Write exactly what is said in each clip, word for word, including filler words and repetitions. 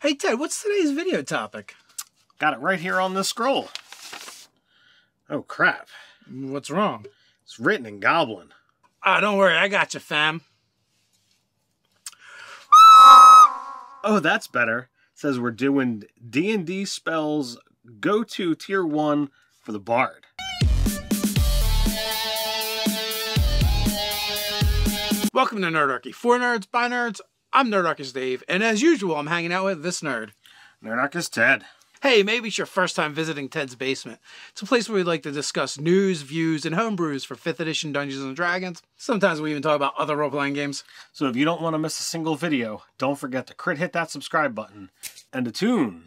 Hey, Ted, what's today's video topic? Got it right here on this scroll. Oh, crap. What's wrong? It's written in Goblin. Ah, oh, don't worry. I got you, fam. Oh, that's better. It says we're doing D and D spells go-to tier one for the bard. Welcome to Nerdarchy. For nerds, by nerds, I'm Nerdarchist Dave, and as usual, I'm hanging out with this nerd. Nerdarchist Ted. Hey, maybe it's your first time visiting Ted's basement. It's a place where we like to discuss news, views, and homebrews for fifth edition Dungeons and Dragons. Sometimes we even talk about other role-playing games. So if you don't want to miss a single video, don't forget to crit hit that subscribe button and to tune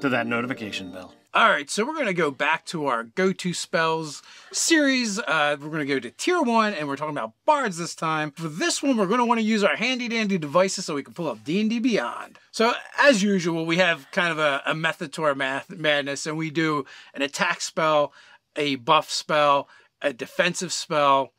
to that notification bell. Alright, so we're going to go back to our go-to spells series. Uh, we're going to go to tier one, and we're talking about bards this time. For this one, we're going to want to use our handy-dandy devices so we can pull up D and D Beyond. So, as usual, we have kind of a, a method to our math madness, and we do an attack spell, a buff spell, a defensive spell,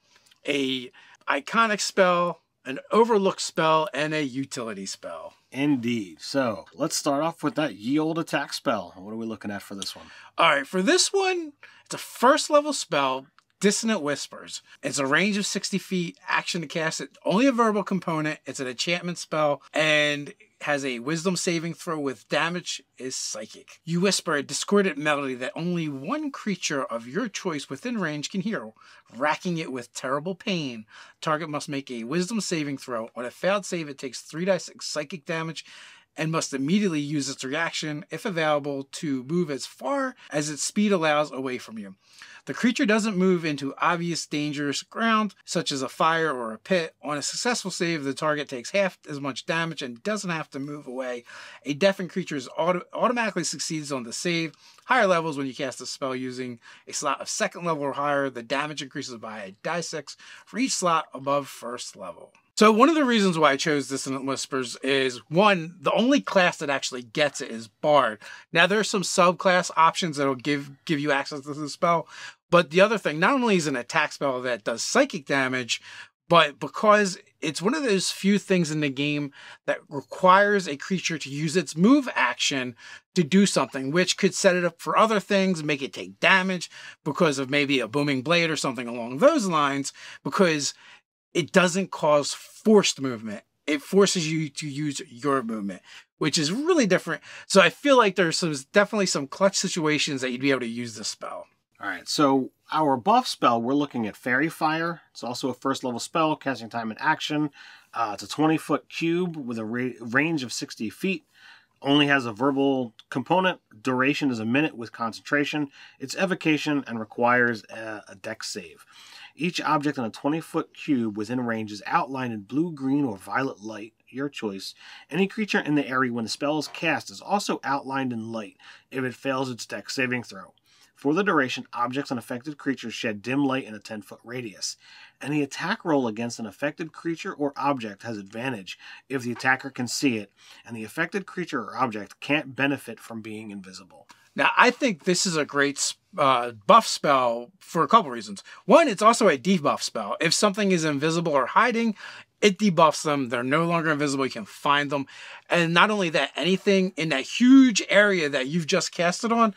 a iconic spell, an overlooked spell, and a utility spell. Indeed. So let's start off with that ye olde attack spell. What are we looking at for this one? All right, for this one, it's a first level spell, Dissonant Whispers. It's a range of sixty feet, action to cast it, only a verbal component. It's an enchantment spell and has a wisdom saving throw with damage is psychic. You whisper a discordant melody that only one creature of your choice within range can hear, racking it with terrible pain. Target must make a wisdom saving throw. On a failed save, it takes three d six psychic damage and must immediately use its reaction, if available, to move as far as its speed allows away from you. The creature doesn't move into obvious dangerous ground, such as a fire or a pit. On a successful save, the target takes half as much damage and doesn't have to move away. A deafened creature is auto automatically succeeds on the save. Higher levels, when you cast a spell using a slot of second level or higher, the damage increases by a die six for each slot above first level. So one of the reasons why I chose Dissonant Whispers is, one, the only class that actually gets it is Bard. Now, there are some subclass options that will give, give you access to the spell. But the other thing, not only is it an attack spell that does psychic damage, but because it's one of those few things in the game that requires a creature to use its move action to do something, which could set it up for other things, make it take damage because of maybe a booming blade or something along those lines, because it doesn't cause forced movement. It forces you to use your movement, which is really different. So I feel like there's some, definitely some clutch situations that you'd be able to use this spell. All right, so our buff spell, we're looking at Fairy Fire. It's also a first level spell, casting time in action. Uh, it's a twenty foot cube with a ra range of sixty feet. Only has a verbal component. Duration is a minute with concentration. It's evocation and requires a, a dex save. Each object in a twenty foot cube within range is outlined in blue, green, or violet light, your choice. Any creature in the area when the spell is cast is also outlined in light if it fails its dex saving throw. For the duration, objects and affected creatures shed dim light in a ten foot radius. Any attack roll against an affected creature or object has advantage if the attacker can see it, and the affected creature or object can't benefit from being invisible. Now, I think this is a great uh, buff spell for a couple reasons. One, it's also a debuff spell. If something is invisible or hiding, it debuffs them. They're no longer invisible. You can find them. And not only that, anything in that huge area that you've just casted on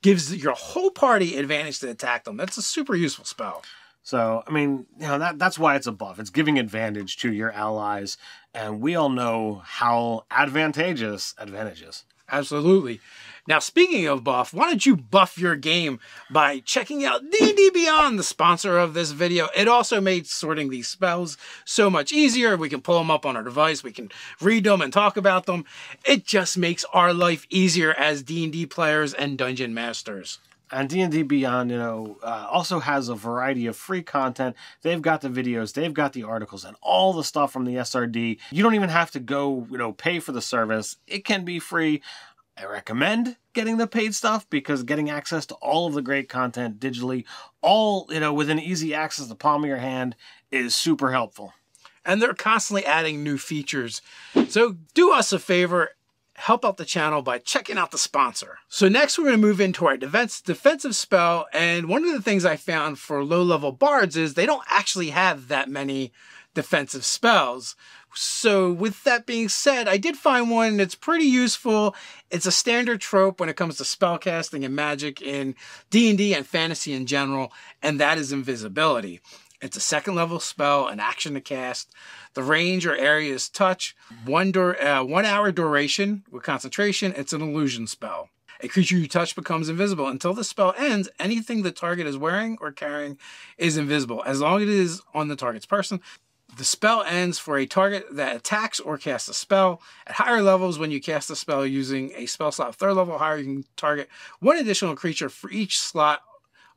gives your whole party advantage to attack them. That's a super useful spell. So, I mean, you know, that, that's why it's a buff. It's giving advantage to your allies, and we all know how advantageous advantage is. Absolutely. Now, speaking of buff, why don't you buff your game by checking out D and D Beyond, the sponsor of this video. It also made sorting these spells so much easier. We can pull them up on our device. We can read them and talk about them. It just makes our life easier as D and D players and Dungeon Masters. And D and D Beyond, you know, uh, also has a variety of free content. They've got the videos, they've got the articles, and all the stuff from the S R D. You don't even have to go, you know, pay for the service. It can be free. I recommend getting the paid stuff because getting access to all of the great content digitally, all, you know, within easy access to the palm of your hand is super helpful. And they're constantly adding new features. So do us a favor. Help out the channel by checking out the sponsor. So next we're going to move into our defense, defensive spell. And one of the things I found for low level bards is they don't actually have that many defensive spells. So with that being said, I did find one that's pretty useful. It's a standard trope when it comes to spellcasting and magic in D and D and fantasy in general, and that is invisibility. It's a second level spell, an action to cast. The range or area is touch, one, uh, one hour duration with concentration. It's an illusion spell. A creature you touch becomes invisible. Until the spell ends, anything the target is wearing or carrying is invisible, as long as it is on the target's person. The spell ends for a target that attacks or casts a spell. At higher levels, when you cast a spell using a spell slot third level or higher, you can target one additional creature for each slot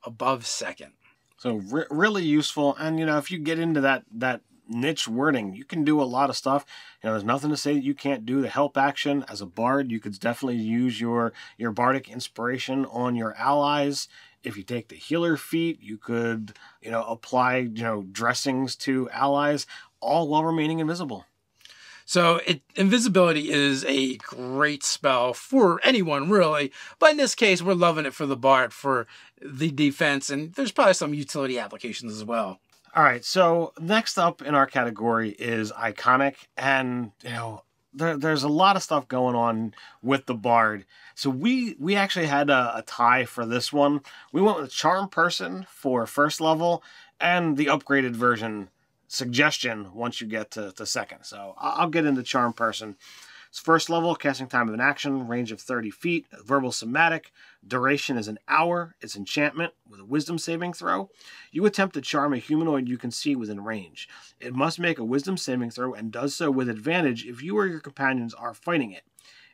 above second. So re really useful. And, you know, if you get into that, that niche wording, you can do a lot of stuff. You know, there's nothing to say that you can't do the help action as a bard. You could definitely use your, your bardic inspiration on your allies. If you take the healer feat, you could, you know, apply, you know, dressings to allies, all while remaining invisible. So it, invisibility is a great spell for anyone, really. But in this case, we're loving it for the bard, for the defense, and there's probably some utility applications as well. All right, so next up in our category is iconic, and, you know, there, there's a lot of stuff going on with the bard. So we, we actually had a, a tie for this one. We went with Charm Person for first level, and the upgraded version, Suggestion, once you get to, to second. So I'll get into Charm Person. It's first level, casting time of an action, range of thirty feet, verbal somatic, duration is an hour, it's enchantment with a wisdom saving throw. You attempt to charm a humanoid you can see within range. It must make a wisdom saving throw and does so with advantage if you or your companions are fighting it.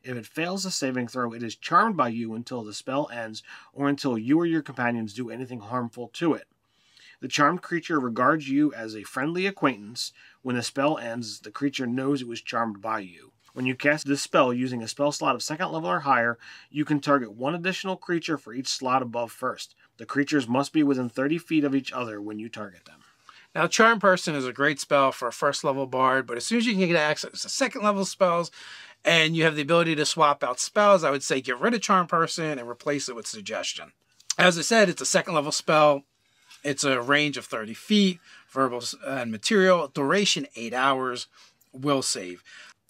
If it fails the saving throw, it is charmed by you until the spell ends or until you or your companions do anything harmful to it. The charmed creature regards you as a friendly acquaintance. When the spell ends, the creature knows it was charmed by you. When you cast this spell using a spell slot of second level or higher, you can target one additional creature for each slot above first. The creatures must be within thirty feet of each other when you target them. Now, Charm Person is a great spell for a first level bard, but as soon as you can get access to second level spells and you have the ability to swap out spells, I would say get rid of Charm Person and replace it with Suggestion. As I said, it's a second level spell. It's a range of thirty feet, verbal and material, duration eight hours, will save.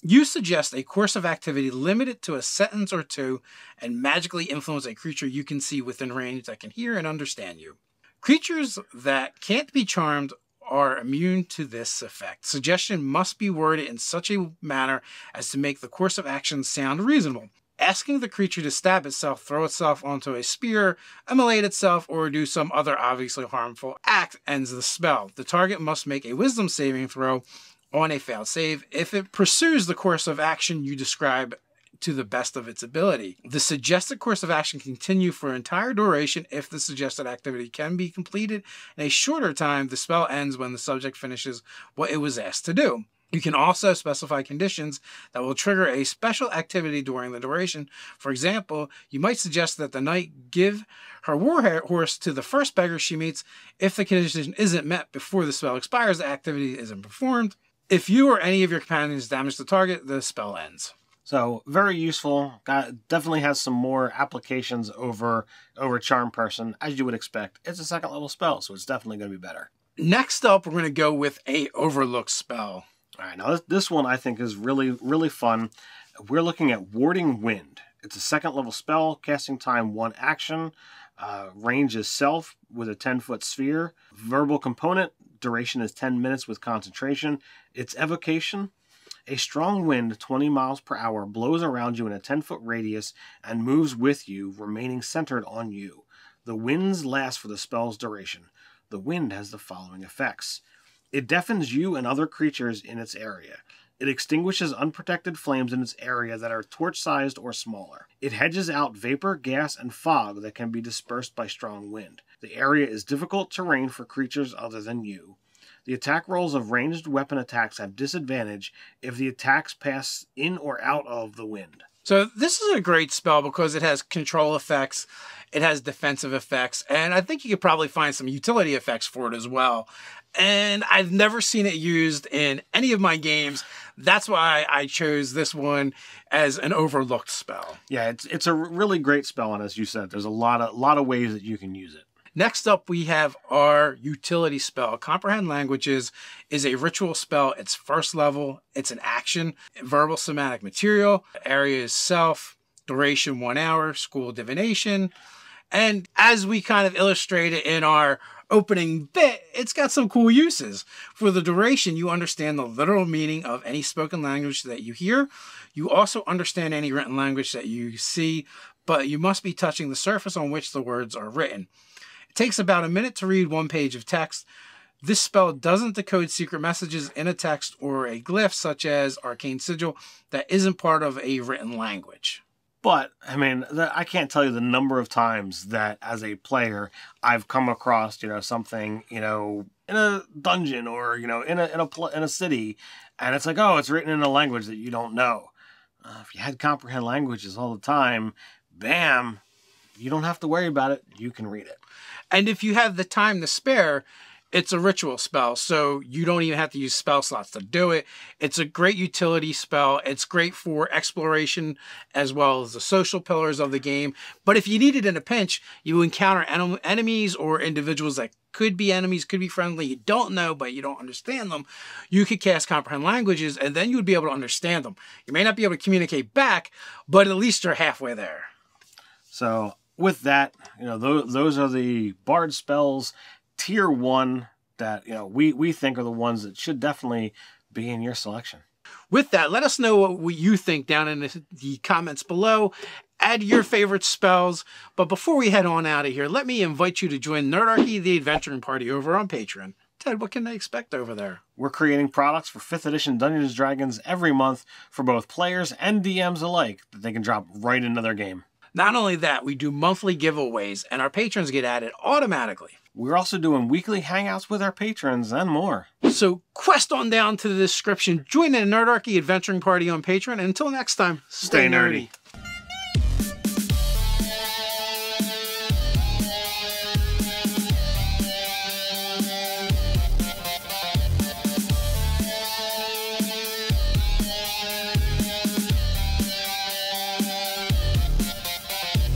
You suggest a course of activity limited to a sentence or two and magically influence a creature you can see within range that can hear and understand you. Creatures that can't be charmed are immune to this effect. Suggestion must be worded in such a manner as to make the course of action sound reasonable. Asking the creature to stab itself, throw itself onto a spear, immolate itself, or do some other obviously harmful act ends the spell. The target must make a wisdom saving throw on a failed save if it pursues the course of action you describe to the best of its ability. The suggested course of action can continue for an entire duration if the suggested activity can be completed in a shorter time. The spell ends when the subject finishes what it was asked to do. You can also specify conditions that will trigger a special activity during the duration. For example, you might suggest that the knight give her warhorse to the first beggar she meets. If the condition isn't met before the spell expires, the activity isn't performed. If you or any of your companions damage the target, the spell ends. So very useful. Got, definitely has some more applications over, over Charm Person, as you would expect. It's a second level spell, so it's definitely going to be better. Next up, we're going to go with a overlook spell. All right, now this, this one I think is really, really fun. We're looking at Warding Wind. It's a second level spell, casting time one action, uh, range is self with a ten foot sphere, verbal component, duration is ten minutes with concentration. It's evocation. A strong wind, twenty miles per hour, blows around you in a ten foot radius and moves with you, remaining centered on you. The winds last for the spell's duration. The wind has the following effects. It deafens you and other creatures in its area. It extinguishes unprotected flames in its area that are torch-sized or smaller. It hedges out vapor, gas, and fog that can be dispersed by strong wind. The area is difficult terrain for creatures other than you. The attack rolls of ranged weapon attacks have disadvantage if the attacks pass in or out of the wind. So this is a great spell because it has control effects, it has defensive effects, and I think you could probably find some utility effects for it as well. And I've never seen it used in any of my games. That's why I chose this one as an overlooked spell. Yeah, it's, it's a really great spell, and as you said, there's a lot of, lot of ways that you can use it. Next up, we have our utility spell. Comprehend Languages is a ritual spell. It's first level. It's an action. Verbal somatic material. Area is self. Duration one hour. School divination. And as we kind of illustrated in our opening bit, it's got some cool uses. For the duration, you understand the literal meaning of any spoken language that you hear. You also understand any written language that you see, but you must be touching the surface on which the words are written. It takes about a minute to read one page of text. This spell doesn't decode secret messages in a text or a glyph, such as arcane sigil, that isn't part of a written language. But, I mean, I can't tell you the number of times that, as a player, I've come across, you know, something, you know, in a dungeon or, you know, in a, in a, in a city, and it's like, oh, it's written in a language that you don't know. Uh, if you had Comprehend Languages all the time, bam, you don't have to worry about it. You can read it. And if you have the time to spare, it's a ritual spell, so you don't even have to use spell slots to do it. It's a great utility spell. It's great for exploration as well as the social pillars of the game. But if you need it in a pinch, you encounter en enemies or individuals that could be enemies, could be friendly. You don't know, but you don't understand them. You could cast Comprehend Languages, and then you would be able to understand them. You may not be able to communicate back, but at least you're halfway there. So with that, you know, those, those are the bard spells. Tier one that, you know, we, we think are the ones that should definitely be in your selection. With that, let us know what you think down in the, the comments below. Add your favorite spells. But before we head on out of here, let me invite you to join Nerdarchy, the Adventuring Party, over on Patreon. Ted, what can they expect over there? We're creating products for fifth edition Dungeons and Dragons every month for both players and D Ms alike that they can drop right into their game. Not only that, we do monthly giveaways, and our patrons get added automatically. We're also doing weekly hangouts with our patrons and more. So quest on down to the description, join the Nerdarchy Adventuring Party on Patreon, and until next time, stay, stay nerdy. nerdy.